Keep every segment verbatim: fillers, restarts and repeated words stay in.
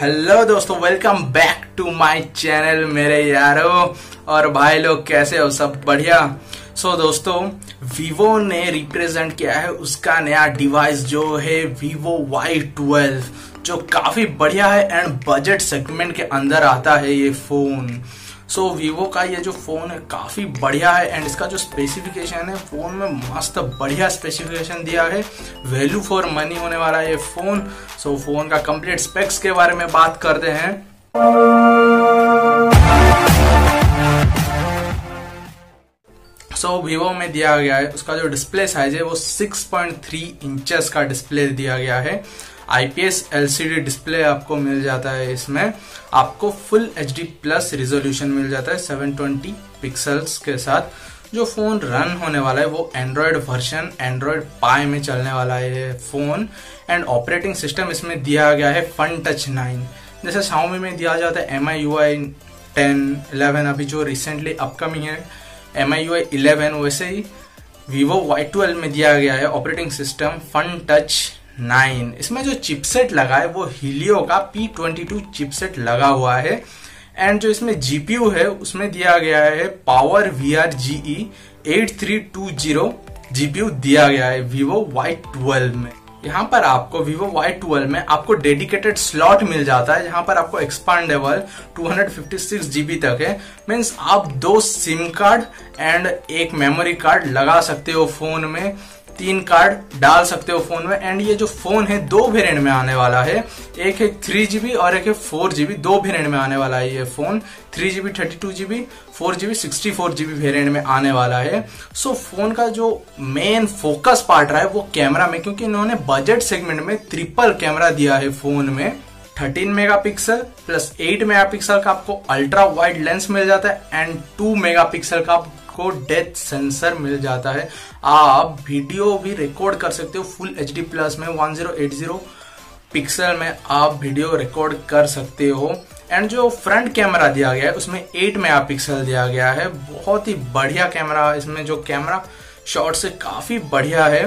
Hello दोस्तों, welcome back to my channel मेरे यारों और भाई लोग, कैसे हो? सब बढ़िया। सो so, दोस्तों, वीवो ने रिप्रेजेंट किया है उसका नया डिवाइस जो है वीवो वाई ट्वेल्व, जो काफी बढ़िया है एंड बजट सेगमेंट के अंदर आता है ये फोन। सो so, वीवो का ये जो फ़ोन है काफ़ी बढ़िया है एंड इसका जो स्पेसिफिकेशन है फ़ोन में मस्त बढ़िया स्पेसिफिकेशन दिया है। वैल्यू फॉर मनी होने वाला है ये फ़ोन। सो so, फ़ोन का कंप्लीट स्पेक्स के बारे में बात करते हैं। सो so, वीवो में दिया गया है उसका जो डिस्प्ले साइज है वो सिक्स पॉइंट थ्री इंचेस का डिस्प्ले दिया गया है। I P S L C D display आपको मिल जाता है। इसमें आपको full H D plus resolution मिल जाता है सेवन ट्वेंटी पिक्सल्स के साथ। जो फ़ोन रन होने वाला है वो एंड्रॉयड वर्जन एंड्रॉयड पाई में चलने वाला है फ़ोन। एंड ऑपरेटिंग सिस्टम इसमें दिया गया है फनटच नाइन, जैसे Xiaomi में दिया जाता है M I U I ten, eleven अभी जो रिसेंटली अपकमिंग है M I U I eleven, वैसे ही वीवो वाई ट्वेल्व में दिया गया है ऑपरेटिंग सिस्टम फनटच नाइन। इसमें जो चिपसेट लगा है वो हीलियो का पी ट्वेंटी टू चिपसेट लगा हुआ है। एंड जो इसमें जी पी यू है उसमें दिया गया है power V R G E eight three two zero G P U दिया गया है वीवो वाई ट्वेल्व में। यहाँ पर आपको वीवो वाई ट्वेल्व में आपको डेडिकेटेड स्लॉट मिल जाता है, जहाँ पर आपको expandable two fifty six G B तक है। मीन्स आप दो सिम कार्ड एंड एक मेमोरी कार्ड लगा सकते हो फोन में, तीन कार्ड डाल सकते हो फोन में। एंड ये जो फोन है दो वेरिएंट में आने वाला है, एक है थ्री जीबी और एक है फोर जीबी। दो वेरिएंट में आने वाला है ये phone, three GB thirty two GB four GB sixty four GB variant में आने वाला है। सो फोन का जो मेन फोकस पार्ट रहा है वो कैमरा में, क्योंकि इन्होंने बजट सेगमेंट में ट्रिपल कैमरा दिया है फोन में। Thirteen megapixel plus eight megapixel का आपको अल्ट्रा वाइड लेंस मिल जाता है एंड टू मेगापिक्सल का को डेप्थ सेंसर मिल जाता है। आप वीडियो भी रिकॉर्ड कर सकते हो फुल एच डी प्लस में, वन थाउजेंड एटी पिक्सल में आप वीडियो रिकॉर्ड कर सकते हो। एंड जो फ्रंट कैमरा दिया गया है उसमें एट मेगापिक्सल दिया गया है, बहुत ही बढ़िया कैमरा। इसमें जो कैमरा शॉट से काफ़ी बढ़िया है,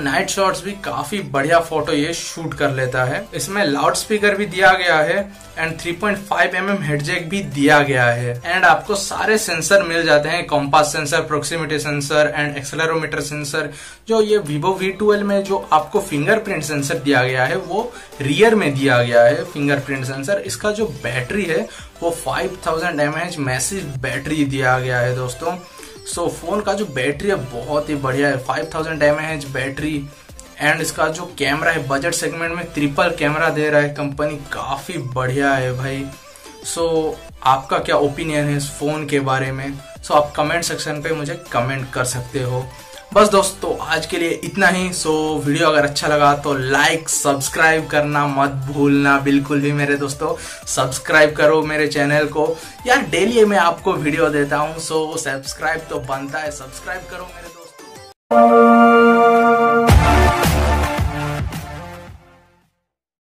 नाइट शॉट्स भी काफ़ी बढ़िया फोटो ये शूट कर लेता है। इसमें लाउड स्पीकर भी दिया गया है and three point five M M headjack भी दिया गया है। एंड आपको सारे सेंसर मिल जाते हैं, compass sensor, proximity sensor and accelerometer sensor. जो ये वीवो वी ट्वेल्व में जो आपको फिंगरप्रिंट सेंसर दिया गया है वो रियर में दिया गया है फिंगरप्रिंट सेंसर। इसका जो बैटरी है वो five thousand M H massive battery दिया गया है दोस्तों। सो so, फ़ोन का जो बैटरी है बहुत ही बढ़िया है, five thousand M H battery. And इसका जो कैमरा है बजट सेगमेंट में ट्रिपल कैमरा दे रहा है कंपनी, काफ़ी बढ़िया है भाई। सो so, आपका क्या ओपिनियन है इस फ़ोन के बारे में? सो so, आप कमेंट सेक्शन पे मुझे कमेंट कर सकते हो। बस दोस्तों, आज के लिए इतना ही। सो so, वीडियो अगर अच्छा लगा तो लाइक सब्सक्राइब करना मत भूलना बिल्कुल भी मेरे दोस्तों। सब्सक्राइब करो मेरे चैनल को यार, डेली मैं आपको वीडियो देता हूँ। सो so, सब्सक्राइब तो बनता है, सब्सक्राइब करो मेरे दोस्तों।